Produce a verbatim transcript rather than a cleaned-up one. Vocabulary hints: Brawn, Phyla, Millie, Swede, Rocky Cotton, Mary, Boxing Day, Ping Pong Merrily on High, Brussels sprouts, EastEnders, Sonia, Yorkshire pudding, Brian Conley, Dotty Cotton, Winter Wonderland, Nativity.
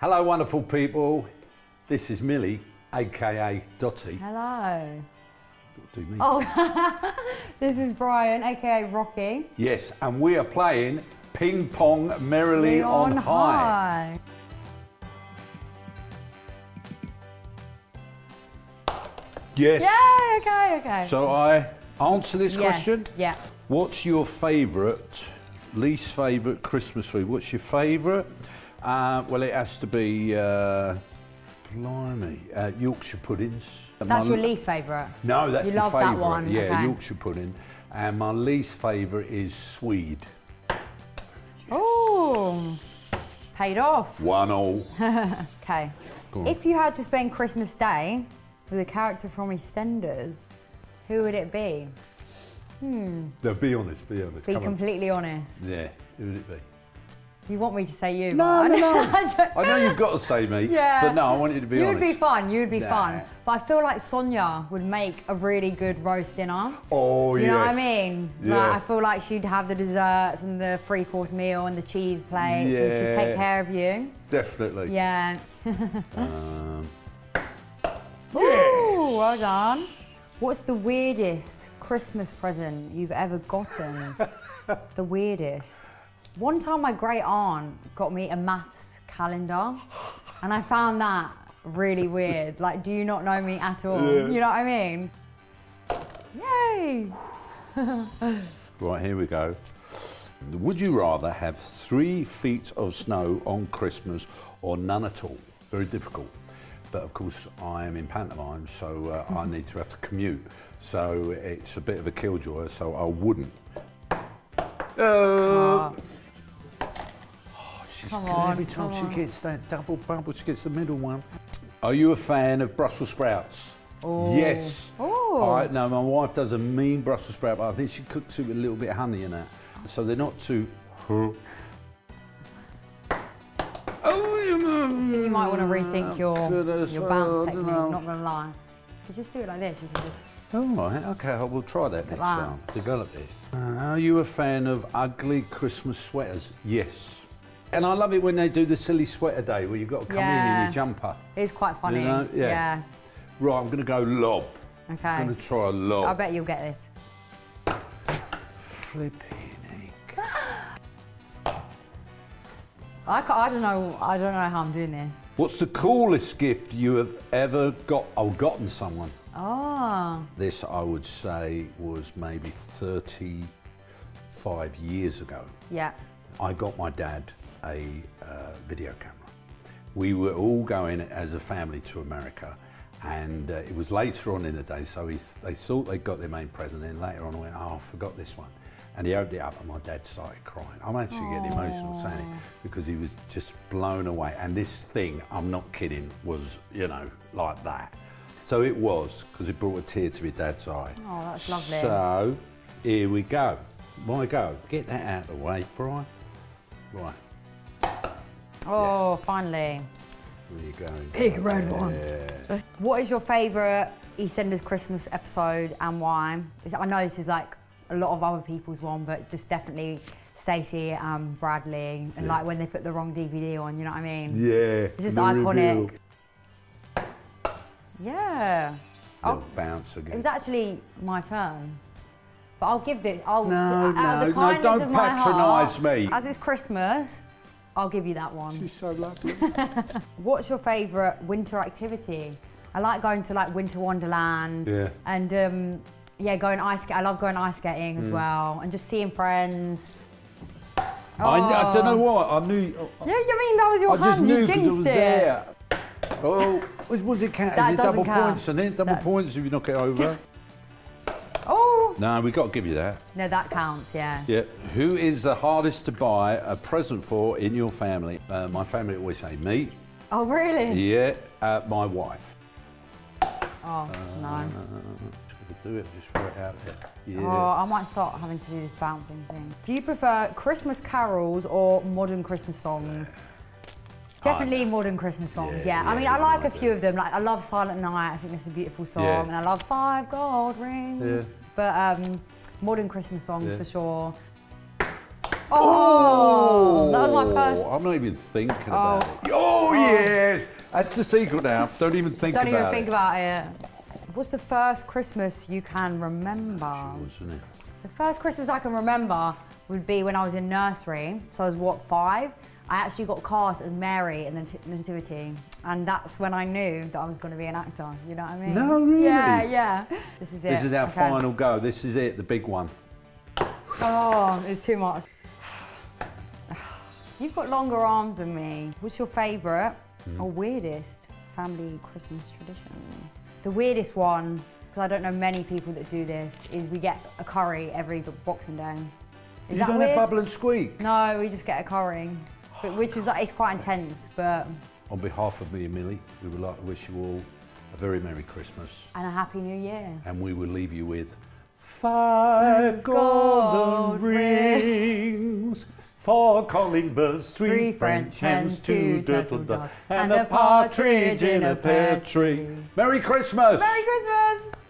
Hello, wonderful people. This is Millie, aka Dotty. Hello. Do me. Oh, this is Brian, aka Rocky. Yes, and we are playing Ping Pong Merrily on, on High. High. Yes. Yeah, okay, okay. So I answer this yes. question? Yeah. What's your favourite, least favourite Christmas food? What's your favourite? Uh, well, it has to be, uh, blimey, uh, Yorkshire puddings. And that's your least favourite? No, that's you my favourite. You love that one? Yeah, okay. Yorkshire pudding. And my least favourite is Swede. Yes. Oh, paid off. One all. Okay. If you had to spend Christmas Day with a character from EastEnders, who would it be? Hmm. No, be honest, be honest. Be Come completely on. honest. Yeah, who would it be? You want me to say you? No, no, no. I know you've got to say me, yeah. but no, I want you to be you honest. You would be fun, you would be nah. fun. But I feel like Sonia would make a really good roast dinner. Oh, yeah. You yes. know what I mean? Yeah. Like, I feel like she'd have the desserts and the three-course meal and the cheese plates, yeah. and she'd take care of you. Definitely. Yeah. um. Ooh, yes. Well done. What's the weirdest Christmas present you've ever gotten? The weirdest. One time my great aunt got me a maths calendar and I found that really weird. Like, do you not know me at all? Yeah. You know what I mean? Yay! Right, here we go. Would you rather have three feet of snow on Christmas or none at all? Very difficult. But of course I am in pantomime, so uh, I need to have to commute. So it's a bit of a killjoy, so I wouldn't. Uh, oh. Come on, every time she gets that double bubble, she gets the middle one. Are you a fan of Brussels sprouts? Ooh. Yes. I, no, my wife does a mean Brussels sprout, but I think she cooks it with a little bit of honey in it. So they're not too... Oh, you might want to rethink your, your bounce technique, know. not going to lie. You just do it like this, you can just... All right, OK, I will try that next time. Develop it. Uh, are you a fan of ugly Christmas sweaters? Yes. And I love it when they do the silly sweater day where you've got to come yeah. in in your jumper. It's quite funny. You know? yeah. yeah. Right, I'm going to go lob. OK. I'm going to try a lob. I bet you'll get this. Flipping egg. I, I, don't know, I don't know how I'm doing this. What's the coolest gift you have ever got or gotten someone? Oh. This, I would say, was maybe thirty-five years ago. Yeah. I got my dad a uh, video camera. We were all going as a family to America, and uh, it was later on in the day, so he th they thought they'd got their main present, and then later on I went, oh, I forgot this one. And he opened it up, and my dad started crying. I'm actually Aww. getting emotional saying it, because he was just blown away. And this thing, I'm not kidding, was, you know, like that. So it was, because it brought a tear to my dad's eye. Oh, that's lovely. So, here we go. My go. Get that out of the way, Brian. Right. Oh, yeah. finally. There you go. Big go. red yeah. one. What is your favourite EastEnders Christmas episode and why? I know this is like a lot of other people's one, but just definitely Stacey and Bradley, and yeah. like when they put the wrong D V D on, you know what I mean? Yeah. It's just iconic. Reveal. Yeah. I'll bounce again. It was actually my turn. But I'll give this. I'll, no, out no, of the kindness no, don't of my patronise heart, me. As it's Christmas, I'll give you that one. She's so lovely. What's your favourite winter activity? I like going to like Winter Wonderland. Yeah. And um, yeah, going ice skating. I love going ice skating as mm. well. And just seeing friends. Oh. I, I don't know what. I knew. I, yeah, you mean that was your I hand? Just knew you jinxed it. Was there. Oh. Was it count? That Is it double count. points? And then double that. points if you knock it over. Oh! No, we got to give you that. No, that counts. Yeah. Yeah. Who is the hardest to buy a present for in your family? Uh, my family always say me. Oh, really? Yeah. Uh, my wife. Oh uh, no. I'm just gonna do it. Just throw it out there. Yeah. Oh, I might start having to do this bouncing thing. Do you prefer Christmas carols or modern Christmas songs? Yeah. Definitely modern Christmas songs, yeah. yeah. yeah I mean, I like a few of them. Like, I love Silent Night. I think this is a beautiful song. Yeah. And I love Five Gold Rings. Yeah. But um, modern Christmas songs yeah. for sure. Oh, oh! That was my first... I'm not even thinking oh. about it. Oh, yeah! That's the secret now. Don't even think Don't about it. Don't even think it. about it. What's the first Christmas you can remember? Sure, isn't it? The first Christmas I can remember would be when I was in nursery. So I was, what, five? I actually got cast as Mary in the Nativity, and that's when I knew that I was going to be an actor, you know what I mean? No, really? Yeah, yeah. This is it. This is our okay. final go. This is it, the big one. Oh, it's too much. You've got longer arms than me. What's your favourite mm. or weirdest family Christmas tradition? The weirdest one, because I don't know many people that do this, is we get a curry every Boxing Day. Is you don't have bubble and squeak? No, we just get a curry, but, which is like, it's quite intense, but... On behalf of me and Millie, we would like to wish you all a very Merry Christmas. And a Happy New Year. And we will leave you with... Five golden rings, four calling birds, three, three French hens, two turtle doves, and a partridge in a pear tree. Merry Christmas! Merry Christmas!